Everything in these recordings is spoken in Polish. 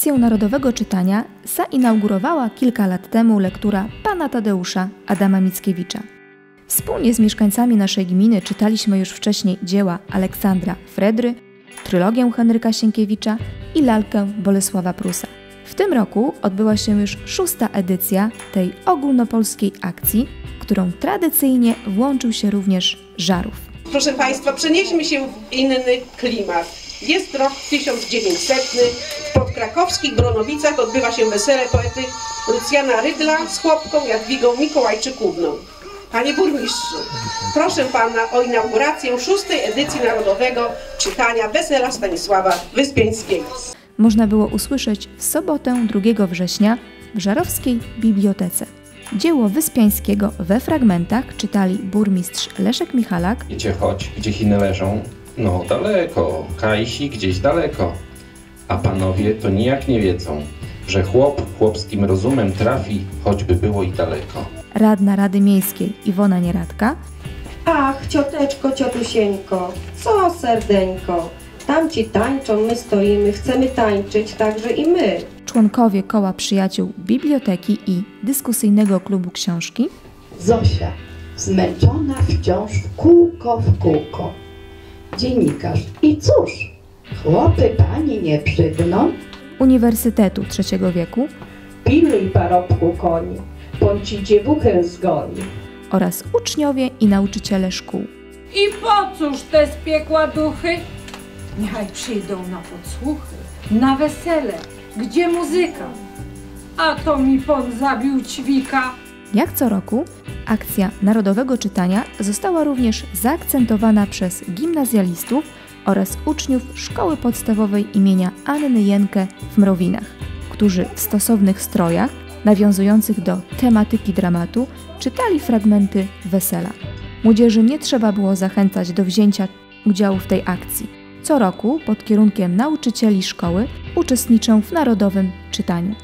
Tradycję Narodowego Czytania zainaugurowała kilka lat temu lektura Pana Tadeusza Adama Mickiewicza. Wspólnie z mieszkańcami naszej gminy czytaliśmy już wcześniej dzieła Aleksandra Fredry, Trylogię Henryka Sienkiewicza i Lalkę Bolesława Prusa. W tym roku odbyła się już 6. edycja tej ogólnopolskiej akcji, którą tradycyjnie włączył się również Żarów. Proszę Państwa, przenieśmy się w inny klimat. Jest rok 1900. W podkrakowskich Bronowicach odbywa się wesele poety Lucjana Rydla z chłopką Jadwigą Mikołajczykówną. Panie burmistrzu, proszę Pana o inaugurację 6. edycji Narodowego Czytania Wesela Stanisława Wyspiańskiego. Można było usłyszeć w sobotę 2 września w Żarowskiej Bibliotece. Dzieło Wyspiańskiego we fragmentach czytali burmistrz Leszek Michalak. Gdzie chodź, gdzie Chiny leżą? No daleko, Kajsi gdzieś daleko. A panowie to nijak nie wiedzą, że chłop chłopskim rozumem trafi, choćby było i daleko. Radna Rady Miejskiej Iwona Nieradka. Ach, cioteczko, ciotusieńko, co serdeńko. Tamci tańczą, my stoimy, chcemy tańczyć także i my. Członkowie Koła Przyjaciół Biblioteki i Dyskusyjnego Klubu Książki. Zosia, zmęczona wciąż w kółko. Dziennikarz. I cóż, chłopy pani nie przygną. Uniwersytetu III wieku. Pilnuj parobku koni, bądź ci dziewuchę zgoni. Oraz uczniowie i nauczyciele szkół. I po cóż te z piekła duchy? Niechaj przyjdą na podsłuchy, na wesele, gdzie muzyka, a to mi pan zabił ćwika. Jak co roku, akcja Narodowego Czytania została również zaakcentowana przez gimnazjalistów oraz uczniów Szkoły Podstawowej imienia Anny Jenke w Mrowinach, którzy w stosownych strojach, nawiązujących do tematyki dramatu, czytali fragmenty wesela. Młodzieży nie trzeba było zachęcać do wzięcia udziału w tej akcji. Co roku pod kierunkiem nauczycieli szkoły uczestniczą w Narodowym Czytaniu.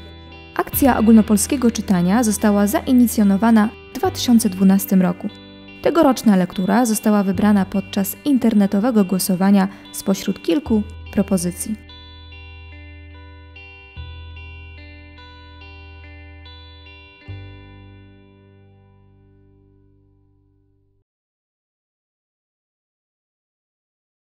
Akcja ogólnopolskiego czytania została zainicjonowana w 2012 roku. Tegoroczna lektura została wybrana podczas internetowego głosowania spośród kilku propozycji.